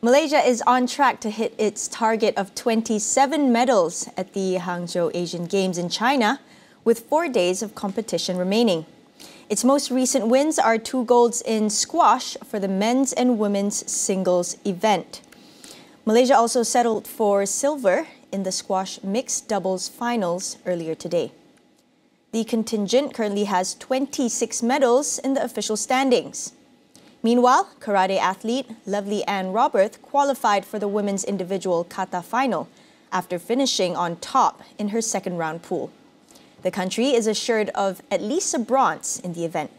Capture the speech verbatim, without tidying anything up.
Malaysia is on track to hit its target of twenty-seven medals at the Hangzhou Asian Games in China, with four days of competition remaining. Its most recent wins are two golds in squash for the men's and women's singles event. Malaysia also settled for silver in the squash mixed doubles finals earlier today. The contingent currently has twenty-six medals in the official standings. Meanwhile, karate athlete Lovely Ann Roberts qualified for the women's individual kata final after finishing on top in her second round pool. The country is assured of at least a bronze in the event.